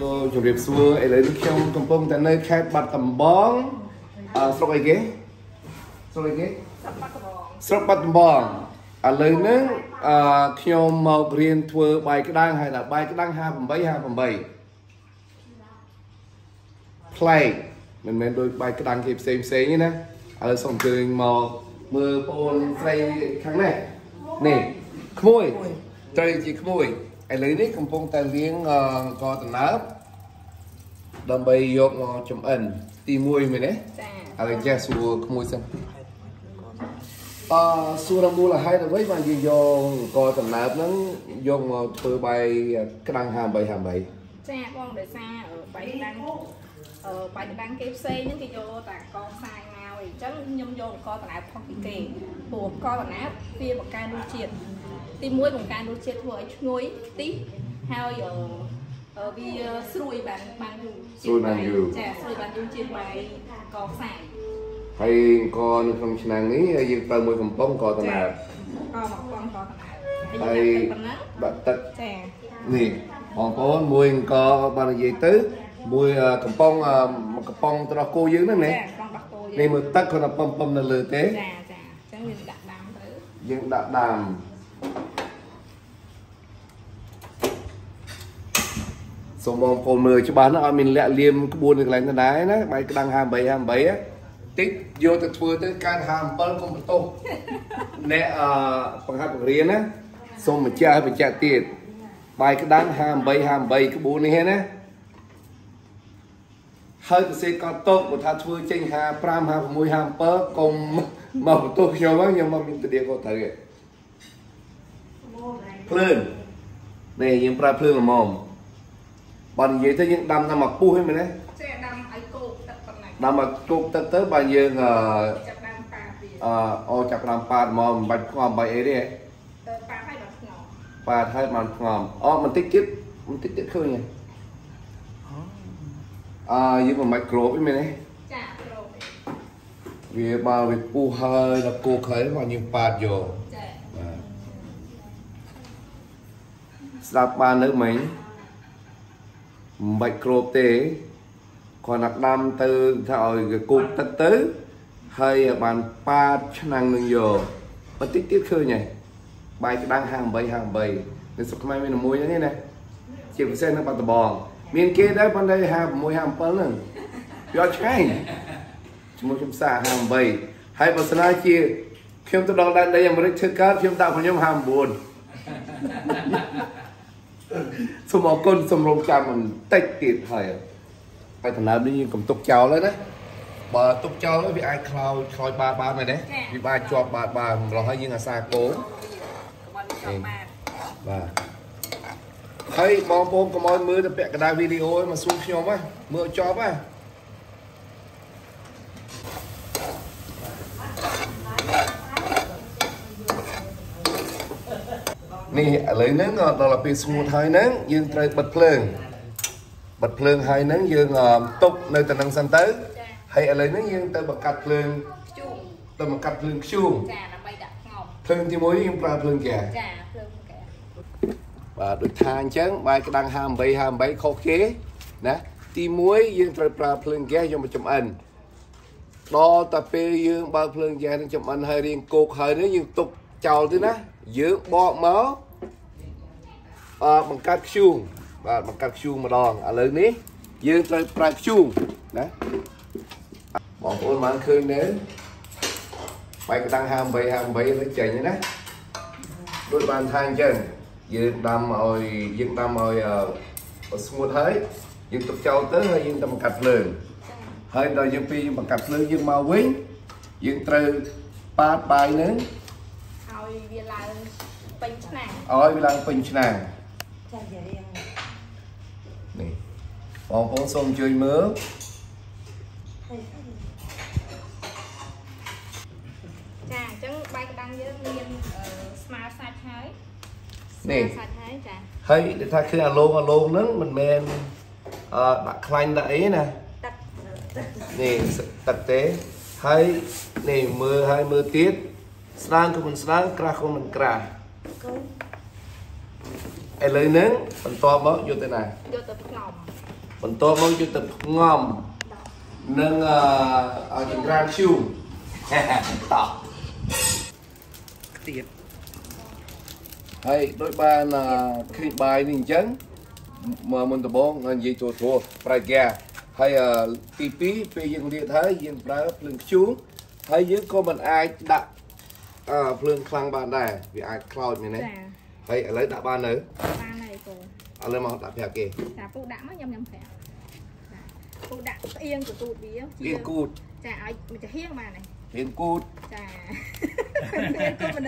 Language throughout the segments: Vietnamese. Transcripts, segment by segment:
Hello, chụp đẹp xua, em lấy nước kêu công công tại nơi khai bát tầm bóng. Sốc ai ghế? Sốc ai ghế? Sốc bát tầm bóng. Lấy nước kêu màu green thua bài cái đăng hay là bài cái đăng 2.7. Play. Mình mới đôi bài cái đăng kịp xem như thế. Lấy xong từ màu mưa bồn xây kháng này. Nè, khmôi. Trời chị khmôi. Ai lấy đấy công phong tài liêng có tận áp đâm bay vô chấm ẩn ti muôi mình đấy ai ra xua không muôi xem xua đâm mua là hai là với bạn gì vô có tận áp nó vô từ bay cái đăng 2.7 cha con để xa ở bài đăng kép xe những cái vô tạc con sai nào thì chắc nhâm vô có tận áp không kỳ kỳ buộc có tận áp kia một ca đua triệt tí muối bằng cá nấu chết thôi ngồi tí hao ở vì sôi bàn dù trên bài cỏ sài hay con không nàng ấy dừng tờ 10 phần bông cỏ tầm nào hay bạn tật nè còn có mùi cỏ bàn gì tứ mùi cẩm bông tao cô dưới nữa nè này một tắc còn là bông là lừa thế nhưng đã đàm xong mong cô mời cho bán nó mình lẹ liêm cái buôn được lành cái đáy đấy bài cái đăng 2.7 tích vô từ vừa tới can hàm bơm không tô nè bằng hạt bằng riêng á xong mà cha phải trả tiền bài cái đăng 2.7 cái buôn này hết á hơi cái xe con tô của thà vừa trên hà pram hà mùi hàm bơm cùng màu tô nhiều quá nhưng mà mình tự điều có thể phơn này những pra phơn là mồm bàn về tới những đâm ra mặc pu hết mình đấy đâm mặc cột tới tới bàn về chặt làm pa mồm bạch ngòm bạch ấy đấy pa thay bàn ngòm mình tích tiếp thôi nhỉ nhưng mà micro với mình đấy vì bao việc pu hơi là cô khởi mà nhiều pa vô sắp ba nước mình bạch cột tế còn đặc đam từ thợ cột tật tứ hay bàn pa năng lượng dồ bất tích tiết khơi nhỉ bài đang 2.7 nên sắp mai mình là muối như thế này chỉ phải xem nó bắt bò miền kia đấy bên đây 2.7 lần do trái chúng chúng xa 2.7 hay bà sơn chia khi chúng tôi đang đây là một đích thức cá chúng ta còn nhóm 2.4 xong một con xong rong chạm mình tách tiền thời phải thằng nào đi cầm tục chào lên đấy bà tục chào với ai khao ba này đấy vì ba cho ba rồi hay như là xa cố và thấy mong bông có món mưa tập vẽ cái video ấy mà xuống nhóm á mưa cho á nè lấy nướng đó là pin sung hai nướng dương trời bật phơi hai nướng dương túc nơi tận năng san tới hay lấy nướng dương tới bật cắt phơi tới bật cắt phơi chuông phơi thì mỗi dương pha phơi kẻ và được than chén bài cái đăng 2.7 khó khế nè thì mỗi dương trời pha phơi kẻ cho một chấm ăn đó tập phơi dương ba phơi kẻ nên chấm ăn hơi riêng cột hơi nữa dương túc chào thế nè dưỡng bọ máu bằng cắt chuông và bằng cắt chuông mà đòn lớn ní dưỡng trời bạc chuông đấy bỏ ôn mang khơi đến bài cái đăng 2.7 lấy chảy như đấy đôi bàn thang chân dưỡng đâm rồi xuống thấy dưỡng tục châu tới hay dưỡng tầm cắt lươn hơi đòi dưỡng pi bằng cắt lươn dưỡng mau quý dưỡng trời bát bài nữa ôi vì làm pin nàng này còn con sông chơi mướp chà trứng bay đăng với miên smart sạch hới nè thấy để thay khi alo nữa mình men đặt khanh đã ấy nè nè thực tế thấy nè mưa hay mưa tiết sáng của mình sáng, ra của mình ra. Em lấy nến, mình to bớt vô tên này. Vô tập ngòm. Mình to bớt vô tập ngòm. Nâng ở trên gram siêu. Tỏ. Tiệt. Hay đôi ba là khi bài mình chấn mà mình tập bóng là gì chùa chùa bài gà hay tí pí pí dân địa thế dân bài phương xuống thấy dưới có mình ai đặt phương khăn bàn này vì ai cloud mình này hay lấy đặt ba nữa lấy màu đặt phèo kì đặt phụ đã mới nhầm nhầm phèo phụ đã yên của tụi bía yên cút chả mình chả hiên mà này yên cút chả cút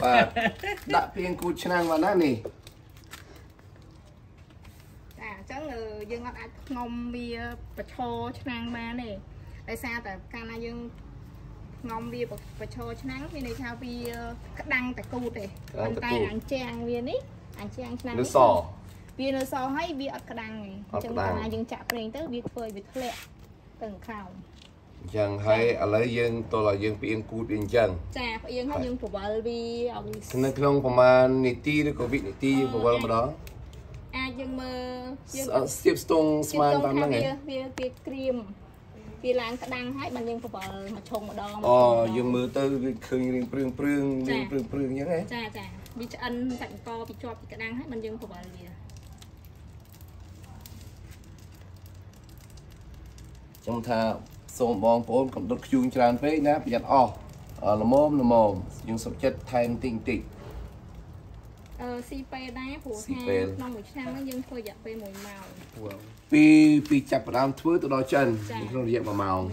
và đã phiên cút năng vào nát nè à chắc người dân ngọt ăn ngông bia bạch cho năng ba này tại sao tại cana dân ngông bia bạch cho năng vì này sao vì đăng tại cút này bàn tay ăn trang viên ấy ăn trang năng nước sò viên nước sò hay bia ớt đăng này chẳng qua dân chạm lên tới bia phơi bia lẹ từng khâu chẳng hay ở lấy dân tôi là dân bị yên cút yên chân chà phải yên hay dân của vợ vì ông nên không có mà niti nó có bị niti của vợ mà đó à dân mơ tiếp tung smile và năng này việc cream vì là cái đăng hay bằng dân của vợ mà chồng mà đo oh dân mơ tư việc khơi riêng prương prương riêng prương prương như thế chà chà bị ăn sạch to bị cho cái đăng hay bằng dân của vợ gì trong thao xôm bong bóng cầm đốt chuông tràn phế nè bây giờ là mồm dùng sốt chất thay tinh tịnh CP đá của hàng năm một trăm nó dân thôi dập về mùi màu pi pi chặt vào đám thưa tôi đo chân không dẹp vào màu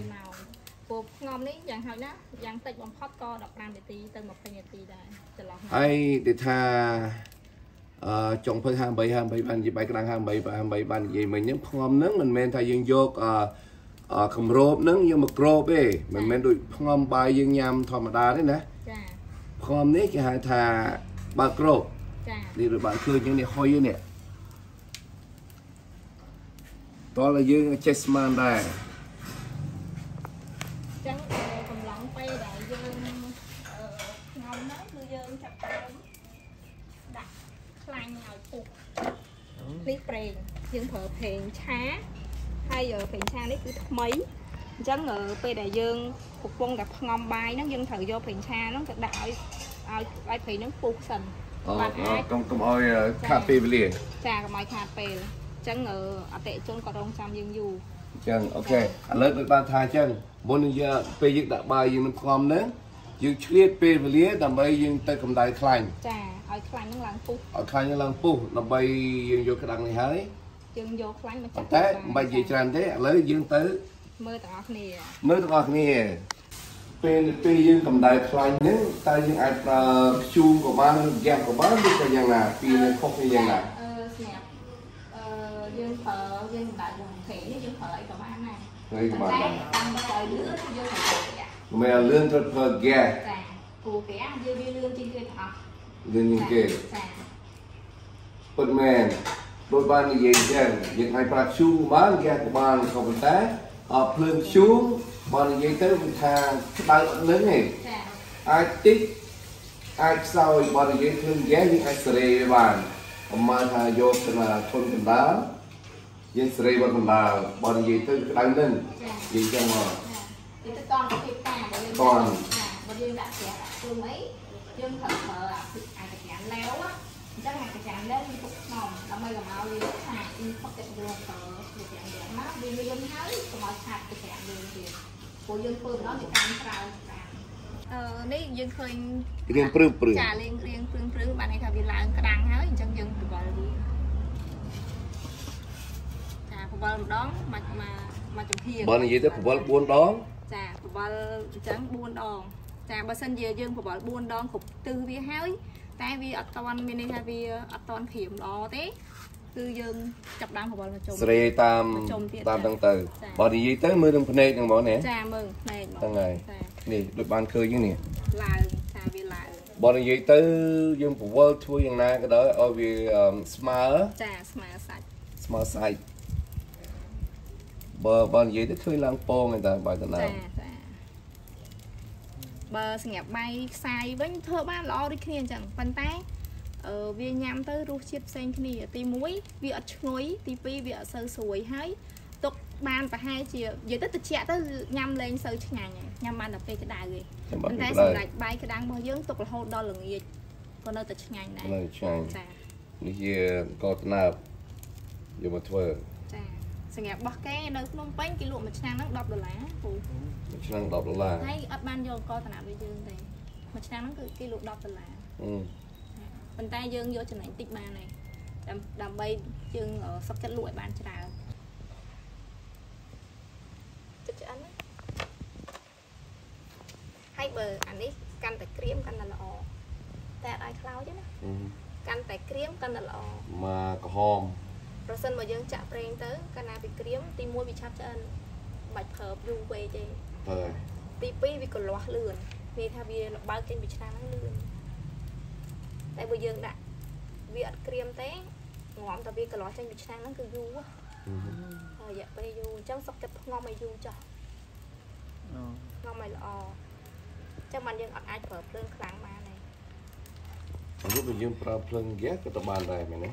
bột ngon đấy dạng hồi đó dạng tịnh bằng hot co đọc làm để tí tên một phần tí đây ai để tha trong phần 27 bàn gì bài cái đang 27 bàn gì mình những ngon nướng mình men thay dương vô không rộp nâng nhưng mà rộp ấy mình mới được không bài dân nhằm thòm đá đấy nè không nít cái hai thà bạc rộp đi rồi bạn cười những này hôi như này đó là dương chessman này trắng cầm lặng quay đại dương ngon đó đưa dương chặt tay đặt lanh ngồi cục clip rèn dương thợ rèn chá hay giờ phèn sang đấy cứ mấy chắn ở P đại dương phục quân gặp ngon bài nó dân thử vô phèn sang nó đại ai thì nó phục sần công oi cà phê liền trà cái máy cà phê chắn ở tệ trôn cỏ đông sam dương dù chân ok lấy được ba thai chân muốn giờ P dương đại bài dương ngon nữa dương triết P lía làm bay dương tay cầm đại khanh trà ở khanh những làng phu ở khanh những làng phu làm bay dương vô cái đằng này hái dương vô khoái mà thế bài gì tràn thế lấy dương tứ mưa tọt nè pe dương cầm đại khoái nhớ tay dương ai chuông của ba giang của ba biết cái giang nào pe không cái giang nào dương thợ dương đại quần thể dương thợ ấy của bạn này người của bạn này trời lứa dương mày là lươn thật vợ gà cù kẻ dương bi lươn trên kia thọ lươn trên kia phần mềm đôi ban như vậy chân những hai bạc chuông bán ra của ban không phải té họp lên xuống ban như tới mình thang đại lớn này ai tích ai sau ban như thương giá những ai sợi bàn mà thà vô là thôn cần đá những sợi bàn cần đá ban như tới đại lớn gì cho mà còn ban như đã trẻ thương mấy dân thật mờ ai cái nhãn léo á chắc là cái chạm đấy đi phục mỏng làm ơi làm áo đi rất hài đi phát triển luôn cái chạm đẹp mắt đi với dân hái còn mọi hạt cái chạm đường tiền của dân phương đó thì cam trào đấy dân khơi riêng phương trà lên riêng phương bạn này thà vì là cái đằng hái trong dân của vợ đi trà của vợ đón mà chồng hiền bên gì thế của vợ buôn đón trà của vợ trắng buôn đòn trà bà sinh về dân của vợ buôn đón cục tư với hái tại vì ở toàn miền này vì ở toàn hiểm đó thế từ dân chập đám của bọn là trồng sri tam tăng từ bọn thì gì tới mưa đông phần này đừng bỏ nè trà mừng này tăng ngày nè được ban khơi như nè là trà vì là bọn thì gì tới dân của world tour dân na cái đó ở vì smart trà smart side bọn gì tới thuê lang po người ta bài thế nào bờ sinh nhạc bay sai với thơ ba lo đi kia chẳng phân tay ở vi nhám tới rút chip xanh kia tìm mũi việc chuối tí phí việc sơ suối hay tục ban và hai chiều dưới tất cả tới nhằm lên sơ chứ nhà nhằm ban đập cái đài gì phân tay lại bay cái đang bao dưỡng tục là hôn đo lần gì còn nơi tự ngành này như có là dù mà thưa sự nghiệp bóc cái nơi không bánh kỷ lục mà trang nó đọc được lá trang đọc được là thấy ấp ban vô coi nào bây dương thì mà trang nó cứ kỷ lục đọc được lá mình tay dương vô trên này tích ba này đầm bay dương ở sắp chất lụi ban trà chất ăn hai bờ anh ấy căn tại kiếm căn là lọ tại ai khao chứ nó căn tại kiếm căn là lọ mà có hôm rồi sân mà dân chạm rèn tới cái nào bị kiếm tìm mua bị chắp chân bạch hợp du về chơi tivi bị còn loa lườn vì thay vì bao trên bị trang nó lườn tại bây giờ đã việc kiếm té ngọn tại vì còn loa trên bị trang nó cứ du á rồi dạ bây du trong sọc chụp ngon mày du cho ngon mày lò trong bàn dân ở ai hợp lên kháng mà này lúc bây giờ pra lên ghét cái tập bàn này mày nói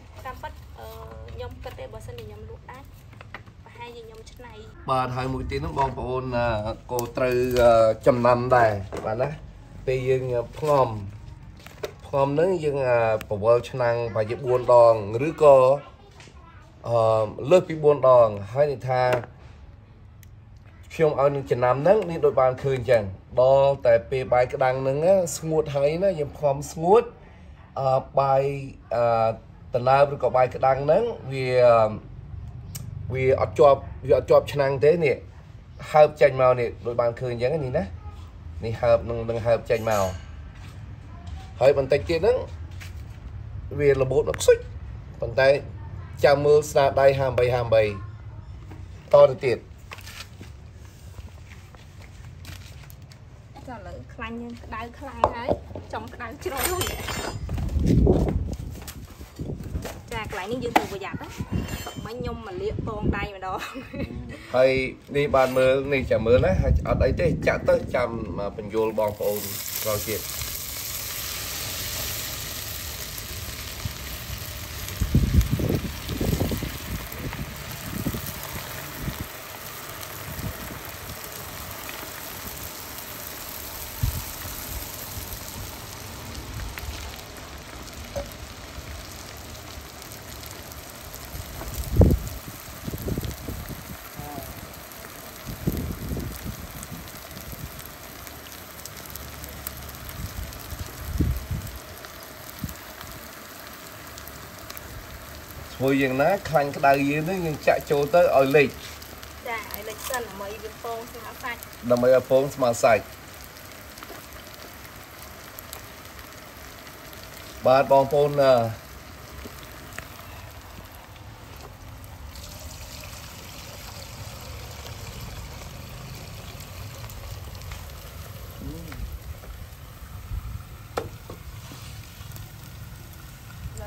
nhom cất để bớt sân để nhom lụt đá và hai gì nhom chất này bà thời mũi tiếng nó bong bồn cô từ trăm năm đây bạn đó bây giờ phong nữa nhưng bộ chức năng và dịp buôn đòn rưỡi co lớp bị buôn đòn hai thì tha trong ao những trăm năm nữa nên đội bàn khơi chẳng đo tại pe bài cái đằng nữa smuột thấy nó dịp phong smuột bài tần lao rồi có bài cái đăng nắng vì ở chọp chân năng thế nè hợp chanh màu nè đội bàn khơi nhá cái gì nè nè hợp đừng hợp chanh màu hơi bàn tay kia nắng vì là bố nó xích bàn tay chào mưa xa đây hàm bầy to được tiệt cho lỡ khăn đau khăn đấy trong đau chưa rồi lại những dương từ vừa giặt á, mấy nhung mà liệp con đây mà đó. Hay đi bàn mưa này chả mưa đấy, ở đây thế chả tới chầm mà bình vô bòn phồn rồi kìa. Hồi dừng ná khăn cái đai dưới nhưng chạy chỗ tới ở lịch. Dạ, ở lịch sân là mấy iPhone smart sạch. Là mấy iPhone smart sạch. Bạn bóng phôn rồi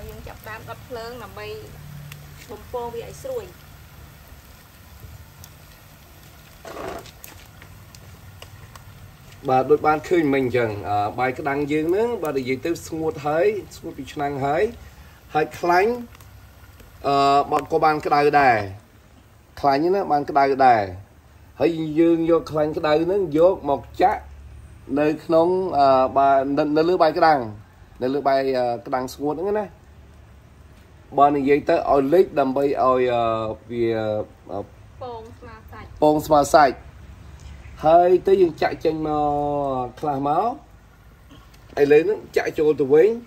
dừng chập tam cặp lớn là bay bông phô bị ấy sủi bà đôi ban khơi mình chẳng bài cái đăng dương nữa bà để gì tới smuột bị năng hới hơi khánh bọn cô ban cái đài đài khánh như nó ban cái đài đài hơi dương vô khánh cái đài nó vô một chát nơi nông bà nơi lưới bay cái đăng nơi lưới bay cái đăng smuột nữa nè bọn này dây tới ở lít đầm bay ở vì bông smart sạch hơi tới dừng chạy chân nó khá máu ấy lấy nó chạy chỗ tụi quýnh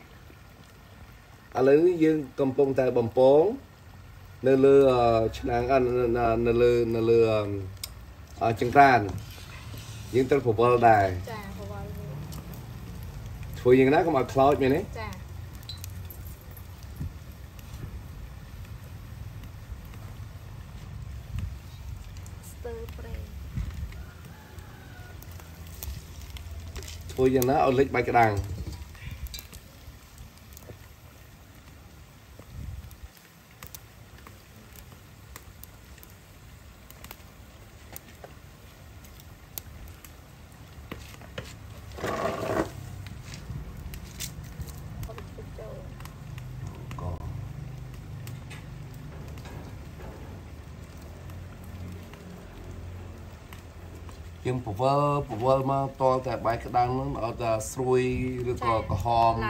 ở lấy dừng cầm bông tay bầm bông nơi lừa chân ăn ăn nơi lừa chân tràn nhưng tôi phục vào đài thôi dừng đó có mà cloud mình ấy thôi giờ nó ở lịch bay cái đằng nhưng phụ vợ mà toàn tại bài cái đang nó là xuôi rồi còn có hòm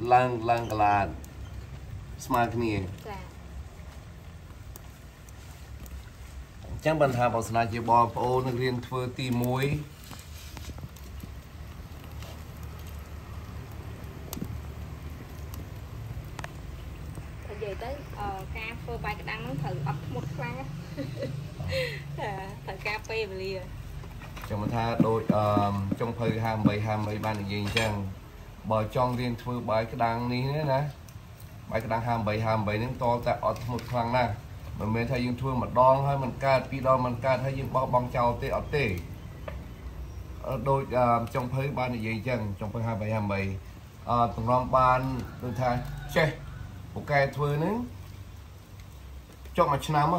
lang cả làn smart này chẳng bàn hàng bảo sản chế bò ô nó liên thưa ti muối về tới ca phơi bài cái đang nó thử ấp một khoang thử cà phê về liền trong tha đôi trong phơi hàng bảy ban gì chăng bò trong riêng phơi bài cái đang ní nữa nè bài cái đang hàng bảy nó to tại ấp một khoang nè mình mới thấy dương thua mà đong hay mình cắt pi đo mình cắt thấy dương bong chào tê ở tê đôi trong phơi ban này gì chăng trong phơi hàng bảy tùng long ban đôi tha che một cái thưa nữa cho mà chăn mà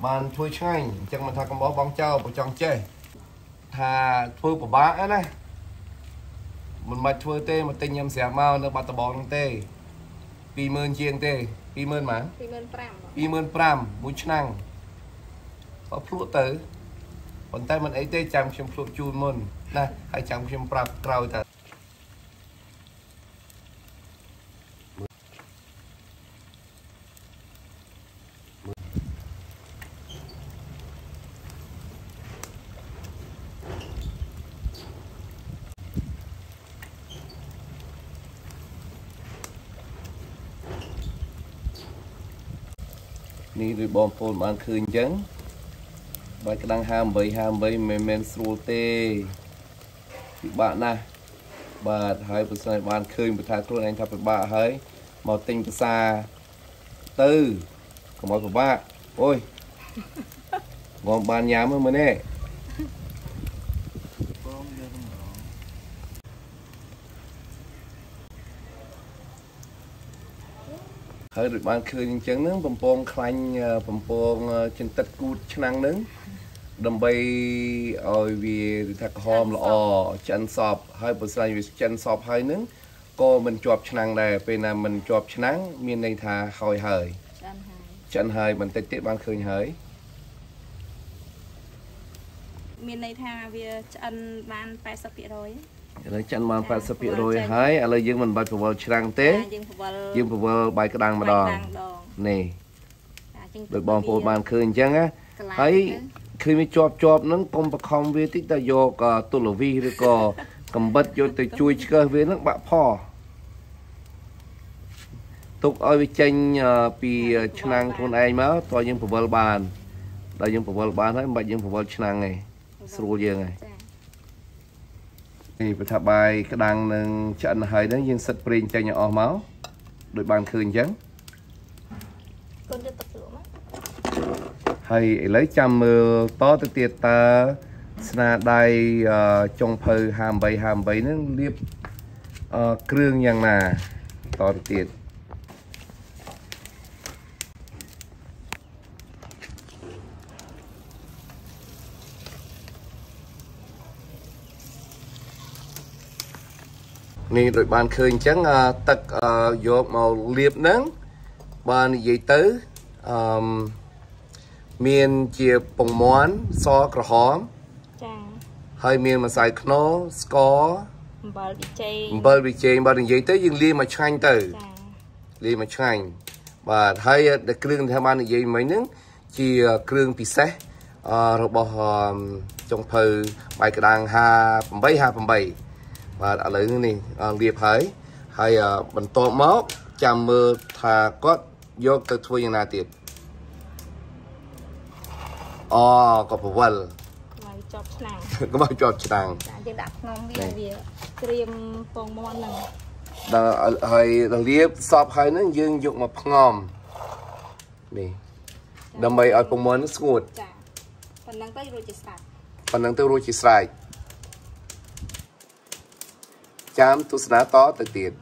bàn thưa chăn chẳng mà thà con bó bóng trâu của chồng chơi thà thưa của bá này mình mà thưa tê mà tinh em sẽ mau nó bắt tờ bóng tê pi mơn chiên tê pi mơn mà pi mơn pram mũi chăn và phu tử còn tay mình ấy tê chăm xem phu chun mơn này hay chăm xem pram trâu ta ní rồi bom phun ban khơi chấn, bài cái đang ham bấy men tê, bạn na, bà thấy bữa sau ban khơi bữa thay luôn anh thay bà thấy màu tinh bữa xa, tư, còn màu của ba, ôi, còn ban nhà mới mới nè. Hơi được ban khơi những chấn nướng bầm bông khanh bầm bông trên tết cút năng nướng đầm bay ơi vì thạch hòm là chân sọp hơi bữa sau vì chân sọp hơi nướng cô mình chọp năng này bên là mình chọp năng miền này thà hồi hời chân hơi mình tết tiết ban khơi hới miền này thà vì chân ban 80% rồi lấy chân mang phải sắp bị rồi hái, ở đây mình bài phục vào trang tế, dương phục vào bài cái đằng mà đòn, nè, được bòn phổi bàn khơi chăng á, thấy khi mới chọp nó công bạc không với tích ta vô cả tu lò vi rồi cò cầm bật vô tới chui chơi với nó bạ phò, tục ơi với tranh vì chân năng con ai má, toàn dương phục vào bàn, đây dương phục vào bàn thấy bài dương phục vào chân năng này, sưu dương này. Thì thả bài cái đằng nâng trận hơi đó nhưng sạch bình cho nhỏ máu đội bàn khơi chấn hay lấy chăm mưa to tới tiệt ta sna đây trong phơi hàm bấy nó liếp cương nhàng nà to tới tiệt nè đội bàn khơi trắng tật vô màu liệp nắng bàn dây tứ miền chia bồng món so cỏ hóm hơi miền mà xài kno score bờ bị chê bàn dây tứ dừng liệp mà chanh từ liệp mà chanh và thấy đặc trưng theo bàn dây mấy nắng chia kêu bị sét rồi bỏ trong phơi bài cái đằng hà bảy và đã lấy này liệp hái hay mình to máu chạm mưa thà có vô từ thui như này tiệt có phù vân có bao chọt chàng đã hay liệp sọp hay nó dương dụng mà ngòm này đâm bay ở cùng món sụt phần năng tới rồi chỉ sai chám tu sná to từ tiền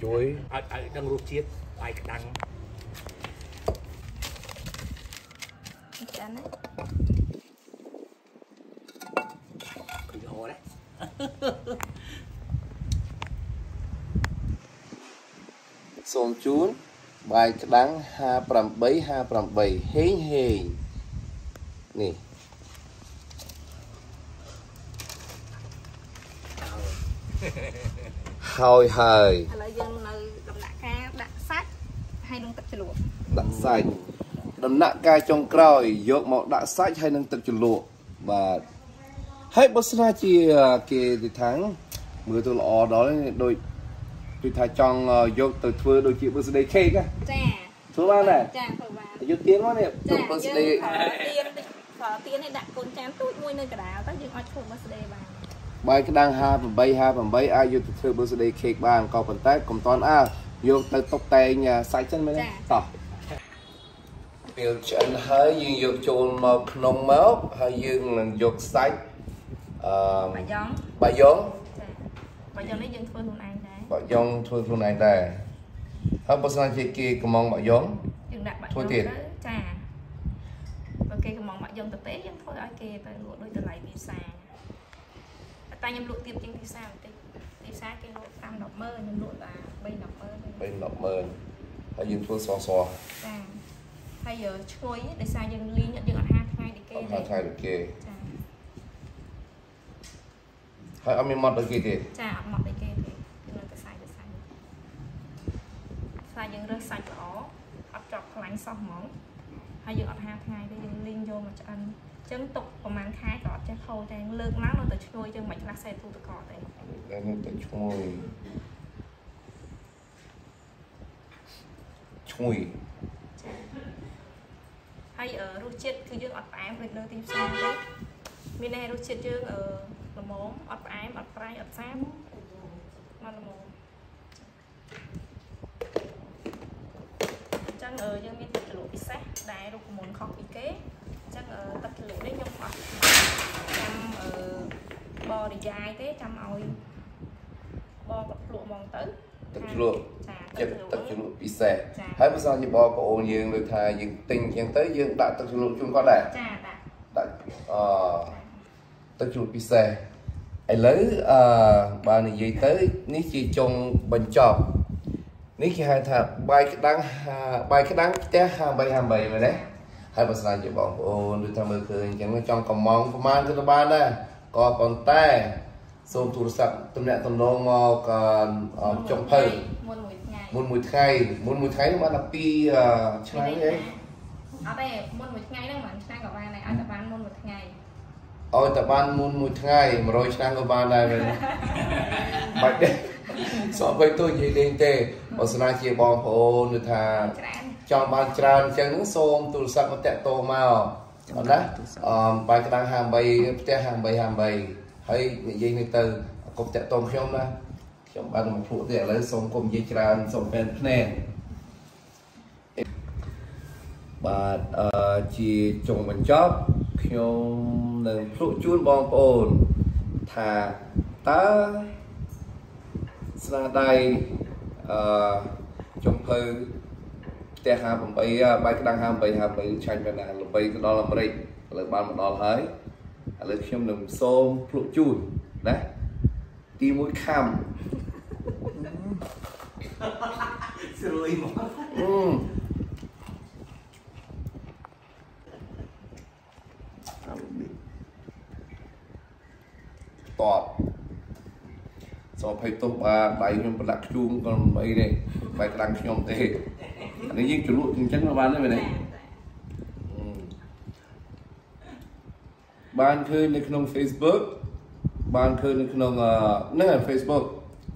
chuối đang ăn đấy. Cười hồ đấy. Xôn chún bài đắng 27 hên hên nè. Hồi hời. Là dân đậm nạ ca đạ sát hay nâng tập cho lụa. Đạ sạch. Đậm nạ ca trong còi dột màu đạ sát hay nâng tập cho lụa. Và hết bớt xa kì từ tháng mưa tôi lọ đó đôi tôi thả trong dột từ thưa đôi chị bớt xa đây cake á. Chà. Thưa ba này. Chà thưa ba. Dột tiếng quá nè. Chà dột tiếng. Thở tiếng này đạ côn chán tút môi nơi cả đá. Tắc dừng ạch phùng bớt xa đây bà. Bài cái đang 27 ai vô thử birthday cake bạn có phần tết cùng toàn a vô tới tóc tay nhà sai chân mới đấy tỏ biểu chân hơi dương dục chôn một nông máu hơi dương là dục sạch bà giống đấy dương thôn này đấy bà giống thôn thôn này đấy hấp bơ san chi kia cùng mong bà giống thôi tiền trà và kia cùng mong bà giống thực tế giống thôi ai kia tại ngộ đôi từ lại bị sàn ta nhầm lụa tiêm trên thì sao cái lụa tam độc mơ nhầm lụa là bên độc mơ hay dùng thuốc xò xò hay giờ trôi để sao dân ly nhận được ăn 2 ngày để kê kê hay ăn miếng mọt được kê thì chả mọt được kê thì nhưng mà ta xài được xài dân rất xài đó ấp trọc lạnh xong món hay giờ ăn 2 ngày để dân ly vô mà cho ăn chân tục của màn khai có chắc khâu đang lơ mát nó tới chui chân mạch lắc xe thu tự cỏ đấy. Đây nó tới chui. Hay ở rút chết cứ dương ọt ám về nơi tìm xong đấy. Mình này rút chết dương ở lầm mồm, ọt ám, ọt prai, ọt xám. Mà lầm mồm. Chẳng ở dương mình tự lũ bị xác, đáy rút mồm khóc bị kế. Chắc tập lũ đấy trong khoảng trăm bò thì dài thế trăm ôi bò tập lụa mòn tử tập lụa tập lụa bị sè thấy bữa sau như bò có ôn dương được thà dương tình dương tới dương đã tập lụa chung có đẻ tập lụa bị sè ai lấy bà này gì tới ní chi trong bình tròn ní chi hai thà bay cái đắng té 27 rồi đấy hai bữa sáng chị bảo ôn được tham khơi chẳng trong còng móng có mang cái ba đây có con tay xôm thủ sập tầm nẹt tầm nông còn trong thầy muốn mùi khay nó là pi chán đấy ở đây muốn mùi khay đang mặn chán của ba này ở tập ban muốn mùi khay ở tập ban muốn mùi khay mà rồi chán của ba này rồi bạch đấy so với tôi gì đến thế bữa sáng chị bảo ôn được thà trong bàn tràn chẳng xôm tụi sạc có tẹt tô màu đó bài cái đang hàng bay hay dây người từ có tẹt tô không đó trong bàn một phụ tẹt lấy xôm cùng dây tràn xôm bên nè và chỉ trồng mình chóp không nên phụ chuôn bom ồn thà tá ra đây trong hơi té 28 bài cái đang 28 chanh bên này là bay đó là break là ban một đó thấy là khiêm nồng xôm phụ chùi đấy tí mũi khăm rồi tọt so phải tụt ba bài nhưng mà đặt chuông còn bay này bài cái đang nhom tê anh ấy chuẩn bị chắc là ban đấy về đấy ban khơi lên kênh Facebook ban khơi lên kênh nữa Facebook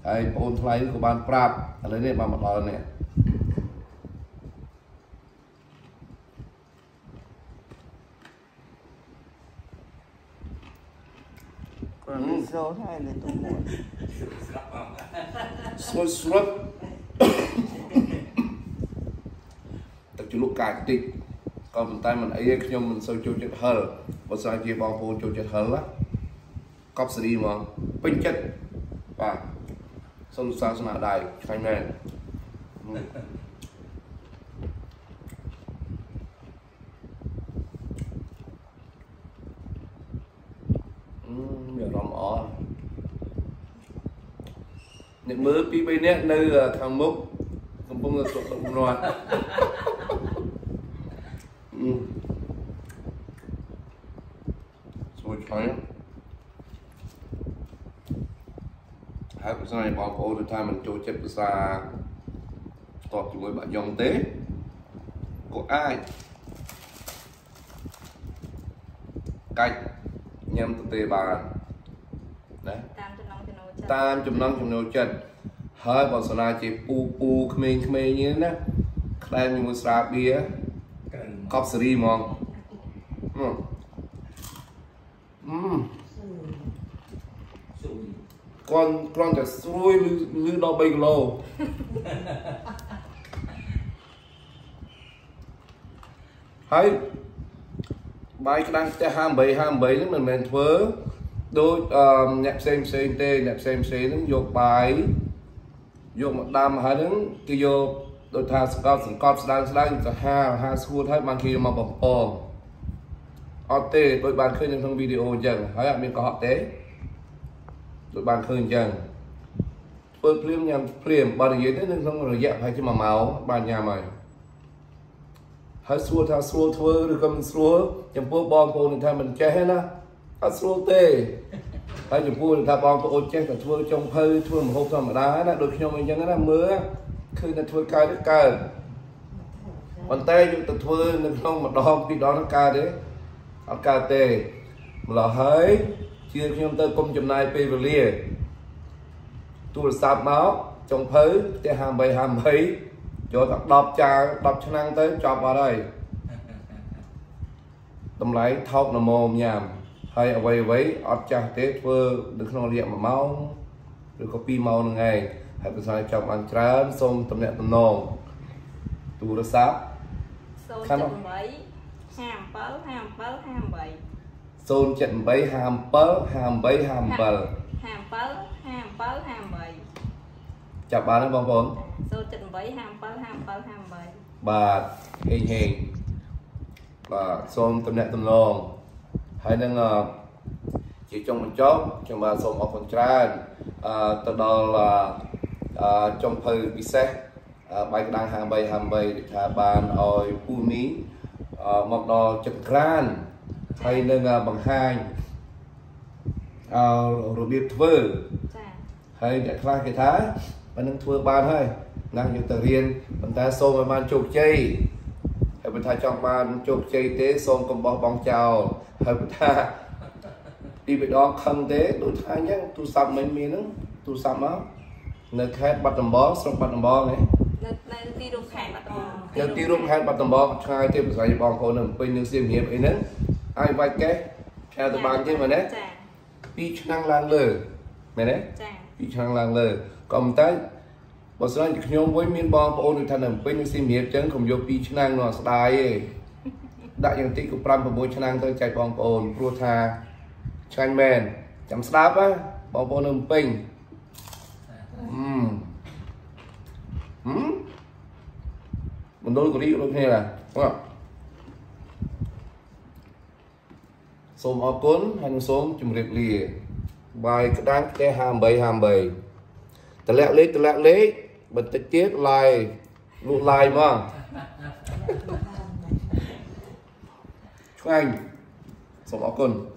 ai ôn lại của ban Prab ở đây này ban mặt đó này còn số hai là tôi muốn số lúc cài tịt còn tay mình ấy nhưng mình sâu chua chật hở và sao chia bao phô chua chật hở á cọp sẽ đi mà bên chất và xong sao là đài khai này nhiều lắm ó những mớ pi bên nét nơi thằng mốc không bông là sụp động loạn rồi chơi hãy bữa nay bảo cô được thay mình chơi chép xa tọt với bạn dòng tế của ai cách nhâm tê bà đấy tam chấm năm chấm nấu chân hơi vào sân là chỉ pu pu khmê khmê như thế nè khai như một sạp bia cọp sri mong con cả xuôi như đo bay lâu hay bài đang chơi 27 nhưng mình vớ đôi nhạc xem tê nhạc xem nó vô bài vô một đam hả đứng kia vô đôi thà con đang ha school hay mang kia mà bỏng ot đôi bạn khơi những thông video dần hả mình có họ tế đôi bạn khơi dần tôi phim nhầm phim bao nhiêu thế nên không rồi dạng hay chứ mà máu bàn nhà mày hãy xua tha xua thôi được không xua chấm phu bom phu thì thay mình che na hãy xua tê hãy chấm phu thì thay bom phu che cả thôi trong hơi thôi một hôm thôi mà đá là được nhau mình chẳng là mưa khi là thôi cay được cay còn tê được từ thôi được không mà đo bị đó nó cay đấy nó cay tê là hỡi chưa khi ông ta công chấm này pê vào lìa tôi sạp máu trong hơi tê hàm bấy cho đọc trà đọc cho năng tới chọc vào đây tầm lấy thọc là mồm nhàm hay ở quay với ọt trà tết vừa được không điện mà máu được copy màu ngày hãy cứ xoay chọc ăn trán xong tầm đẹp tầm nồng tù ra sáp xôn hàm bấy xôn trận bấy hàm bấy chào bà nó bông bông số trận bấy hàm bấy bà hình và xôm tâm nẹt tâm lòng hãy nâng chỉ trong một chốc trong bà xôm một phần tràn từ đó là trong thời bị xét bài đang hàm bấy để thả bàn ôi phu mí một đò chật gran hay nâng bằng hai rồi biết vơ hay để ra cái thái và nâng thua ban thôi năng như tờ riêng chúng ta xôm với ban chụp chay hay chúng ta trong ban chụp chay tế xôm còn bỏ bóng chào hay chúng ta đi về đó không tế đối thái nhé tôi sắm mấy miếng nữa tôi sắm á nơi khai bắt tầm bó xong bắt tầm bó này nơi tiêu rung khai bắt tầm bó khai thêm giải bóng khổ nằm bên những xiêm hiệp ấy nữa ai vai cái theo tờ ban chứ mà đấy đi năng lang lờ này đấy đi năng lang lờ còn tới bọn số những nhóm với miền bom và ôn được thành làm bên những sim hiệp chấn không vô pi chức năng nó style đại diện tích của pram và bôi chức năng tôi chạy bom ôn pro tha tranh men chấm stop á bom ôn làm ping mình đôi có đi cũng thế là đúng không xôm ở cuốn hành xôm chùm rệt lìa bài cái đáng cái hàm bầy tẹt lẹ lê bật tết tiết lại lụt lại mà anh xong con